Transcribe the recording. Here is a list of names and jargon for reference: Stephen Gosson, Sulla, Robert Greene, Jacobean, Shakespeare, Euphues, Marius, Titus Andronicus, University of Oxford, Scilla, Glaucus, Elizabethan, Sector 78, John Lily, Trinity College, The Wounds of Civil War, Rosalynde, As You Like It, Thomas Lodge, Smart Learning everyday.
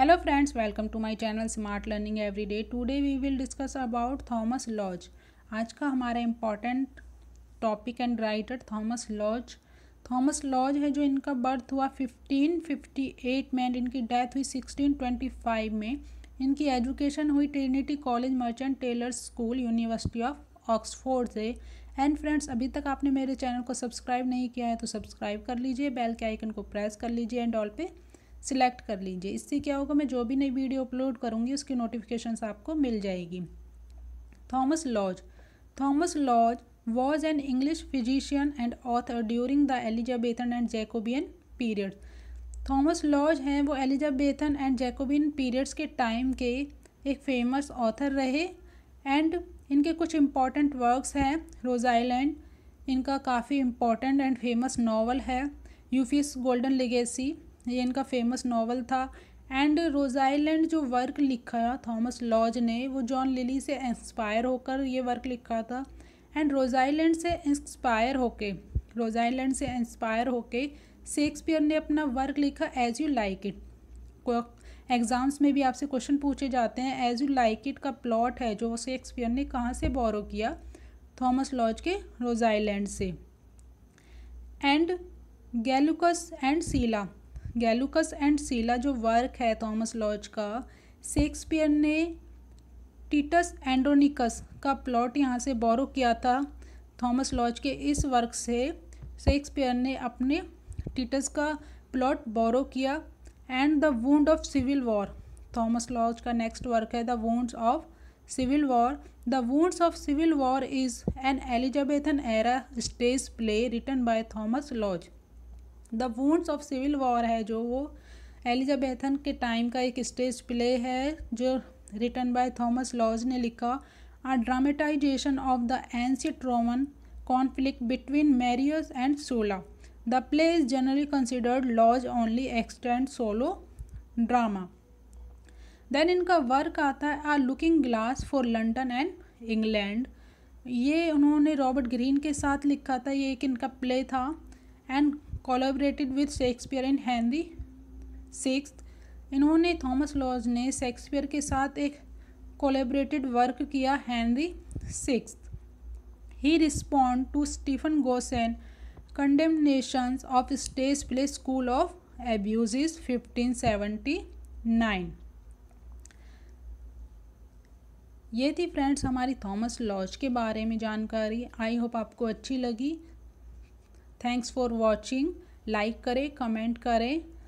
Hello friends, welcome to my channel Smart Learning everyday. Today we will discuss about Thomas Lodge. आज का हमारा important topic and writer Thomas Lodge है, जो इनका birth हुआ 1558 में एंड इनकी डेथ हुई 1625 में. इनकी एजुकेशन हुई Trinity College, Merchant Taylors School, University of Oxford से. एंड फ्रेंड्स, अभी तक आपने मेरे चैनल को सब्सक्राइब नहीं किया है तो सब्सक्राइब कर लीजिए, बेल के आइकन को प्रेस कर लीजिए एंड ऑल पे सिलेक्ट कर लीजिए. इससे क्या होगा, मैं जो भी नई वीडियो अपलोड करूँगी उसकी नोटिफिकेशंस आपको मिल जाएगी. Thomas Lodge was an English physician and author during the Elizabethan and Jacobean period. Thomas Lodge हैं वो एलिजाबेथन एंड जैकोबियन पीरियड्स के टाइम के एक फेमस ऑथर रहे. एंड इनके कुछ इम्पॉर्टेंट वर्क्स हैं. रोज आइलैंड इनका काफ़ी इम्पॉर्टेंट एंड फेमस नावल है. यूफीस गोल्डन लेगेसी ये इनका फेमस नावल था. एंड रोज आइलैंड जो वर्क लिखा थॉमस लॉज ने, वो जॉन लिली से इंस्पायर होकर ये वर्क लिखा था. एंड रोज आइलैंड से इंस्पायर होके शेक्सपियर ने अपना वर्क लिखा as you like it. Exams में भी आपसे क्वेश्चन पूछे जाते हैं. एज यू लाइक इट का प्लॉट है जो शेक्सपियर ने कहाँ से बोरो किया, थॉमस लॉज के रोज आइलैंड से. एंड गैलुकस एंड सीला जो वर्क है थॉमस लॉज का, शेक्सपियर ने टीटस एंड्रोनिकस का प्लॉट यहाँ से बोरो किया था. थॉमस लॉज के इस वर्क से शेक्सपियर ने अपने टीटस का प्लॉट बोरो किया. And the wound of civil war, Thomas Lodge का नेक्स्ट वर्क है the wounds of civil war. The wounds of civil war is an Elizabethan era stage play written by Thomas Lodge. The wounds of civil war है जो वो Elizabethan के time का एक stage play है जो written by Thomas Lodge ने लिखा. A dramatisation of the ancient Roman conflict between Marius and Sulla. The play is generally considered Lodge only extant solo drama. Then इनका वर्क आता है a looking glass for London and England. ये उन्होंने Robert Greene के साथ लिखा था. ये एक इनका प्ले था. And collaborated with Shakespeare in Henry sixth. इन्होंने थॉमस लॉज ने शेक्सपियर के साथ एक कोलैबोरेटेड वर्क किया Henry sixth. He respond to Stephen Gosson condemnations of stage play school of abuse 1579. ये थी फ्रेंड्स हमारी थॉमस लॉज के बारे में जानकारी. आई होप आपको अच्छी लगी. Thanks for watching. लाइक करें, कमेंट करें.